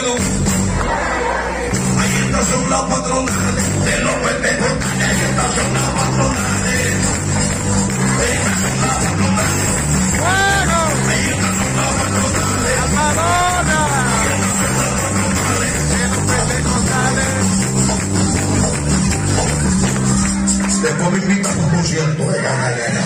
abuelo. Ahí está son las patronales de los pendejos. Ahí está son las patronales. Ahí está son las patronales. Bueno. Ahí está son las patronales. La padrona. Ahí está son las patronales de los pendejos. Después me invitan a un concierto de Gana.